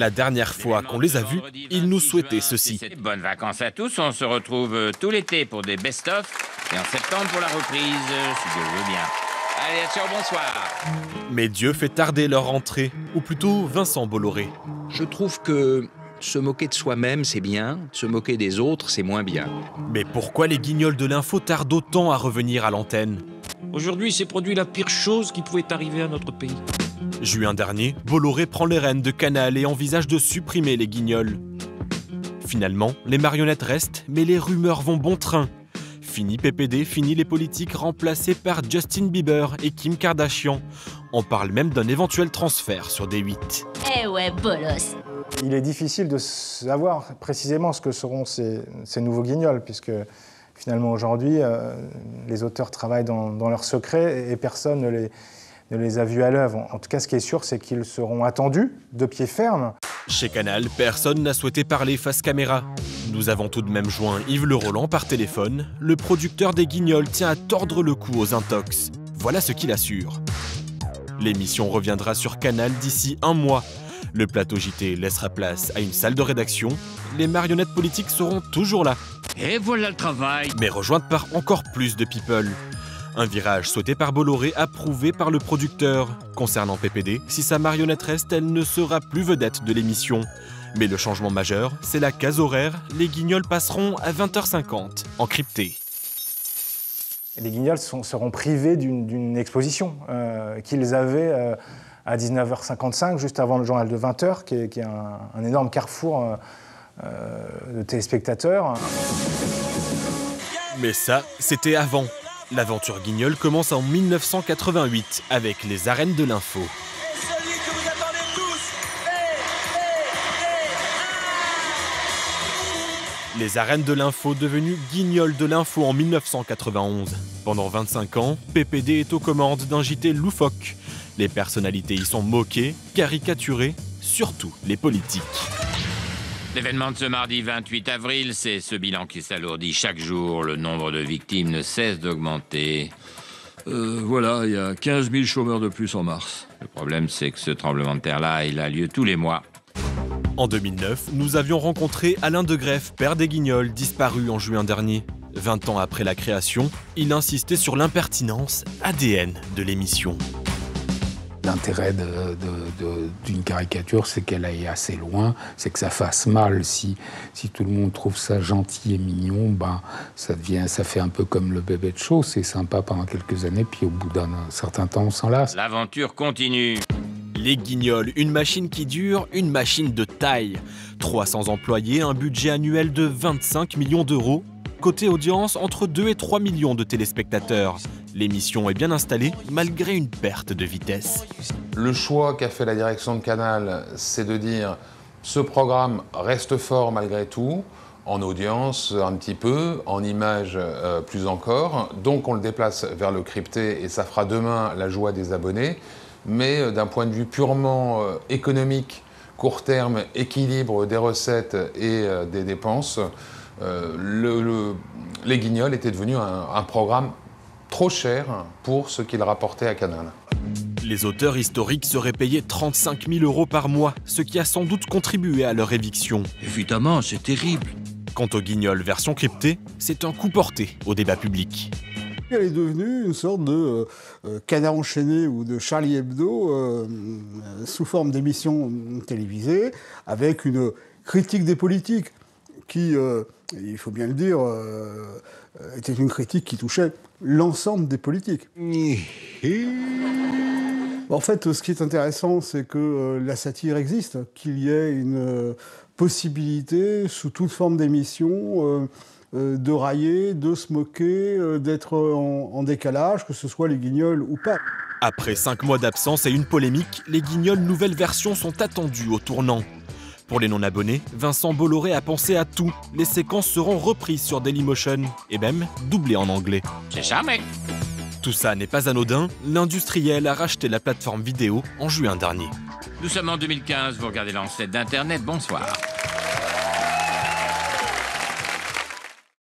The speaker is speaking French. La dernière fois qu'on les a vus, ils nous souhaitaient ceci. Bonnes vacances à tous, on se retrouve tout l'été pour des best-of et en septembre pour la reprise, si Dieu veut bien. Allez, à sûr, bonsoir. Mais Dieu fait tarder leur entrée, ou plutôt Vincent Bolloré. Je trouve que se moquer de soi-même, c'est bien, se moquer des autres, c'est moins bien. Mais pourquoi les guignols de l'info tardent autant à revenir à l'antenne? Aujourd'hui, il s'est produit la pire chose qui pouvait arriver à notre pays. Juin dernier, Bolloré prend les rênes de Canal et envisage de supprimer les guignols. Finalement, les marionnettes restent, mais les rumeurs vont bon train. Fini PPD, fini les politiques remplacés par Justin Bieber et Kim Kardashian. On parle même d'un éventuel transfert sur D8. Eh ouais, bolos. Il est difficile de savoir précisément ce que seront ces nouveaux guignols, puisque finalement aujourd'hui, les auteurs travaillent dans leur secret et personne ne les a vus à l'œuvre. En tout cas, ce qui est sûr, c'est qu'ils seront attendus de pied ferme. Chez Canal, personne n'a souhaité parler face caméra. Nous avons tout de même joint Yves Le Roland par téléphone. Le producteur des guignols tient à tordre le cou aux intox. Voilà ce qu'il assure. L'émission reviendra sur Canal d'ici un mois. Le plateau JT laissera place à une salle de rédaction. Les marionnettes politiques seront toujours là. Et voilà le travail. Mais rejointes par encore plus de people. Un virage souhaité par Bolloré, approuvé par le producteur. Concernant PPD, si sa marionnette reste, elle ne sera plus vedette de l'émission. Mais le changement majeur, c'est la case horaire. Les guignols passeront à 20h50, encryptés. Les guignols seront privés d'une exposition qu'ils avaient à 19h55, juste avant le journal de 20h, qui est un énorme carrefour de téléspectateurs. Mais ça, c'était avant. L'aventure guignol commence en 1988 avec les arènes de l'info. Celui que vous attendez tous est... Les arènes de l'info devenues guignol de l'info en 1991. Pendant 25 ans, PPD est aux commandes d'un JT loufoque. Les personnalités y sont moquées, caricaturées, surtout les politiques. L'événement de ce mardi 28 avril, c'est ce bilan qui s'alourdit chaque jour. Le nombre de victimes ne cesse d'augmenter. Voilà, il y a 15 000 chômeurs de plus en mars. Le problème, c'est que ce tremblement de terre-là, il a lieu tous les mois. En 2009, nous avions rencontré Alain De Greff, père des guignols, disparu en juin dernier. 20 ans après la création, il insistait sur l'impertinence ADN de l'émission. L'intérêt d'une caricature, c'est qu'elle aille assez loin, c'est que ça fasse mal. Si tout le monde trouve ça gentil et mignon, ben, ça fait un peu comme le Bébête Show, c'est sympa pendant quelques années, puis au bout d'un certain temps, on s'en lasse. L'aventure continue. Les guignols, une machine qui dure, une machine de taille. 300 employés, un budget annuel de 25 millions d'euros. Côté audience, entre 2 et 3 millions de téléspectateurs. L'émission est bien installée, malgré une perte de vitesse. Le choix qu'a fait la direction de Canal, c'est de dire « ce programme reste fort malgré tout », en audience un petit peu, en images plus encore. Donc on le déplace vers le crypté et ça fera demain la joie des abonnés. Mais d'un point de vue purement économique, court terme, équilibre des recettes et des dépenses, les guignols étaient devenus un programme trop cher pour ce qu'ils rapportaient à Canal. Les auteurs historiques seraient payés 35 000 euros par mois, ce qui a sans doute contribué à leur éviction. Évidemment, c'est terrible. Quant aux guignols version cryptée, c'est un coup porté au débat public. Elle est devenue une sorte de canard enchaîné ou de Charlie Hebdo sous forme d'émissions télévisées, avec une critique des politiques qui... il faut bien le dire, était une critique qui touchait l'ensemble des politiques. En fait, ce qui est intéressant, c'est que la satire existe, qu'il y ait une possibilité, sous toute forme d'émission, de railler, de se moquer, d'être en décalage, que ce soit les guignols ou pas. Après 5 mois d'absence et une polémique, les guignols nouvelle version sont attendus au tournant. Pour les non-abonnés, Vincent Bolloré a pensé à tout. Les séquences seront reprises sur Dailymotion et même doublées en anglais. C'est charmé. Tout ça n'est pas anodin. L'industriel a racheté la plateforme vidéo en juin dernier. Nous sommes en 2015, vous regardez l'ancêtre d'Internet, bonsoir.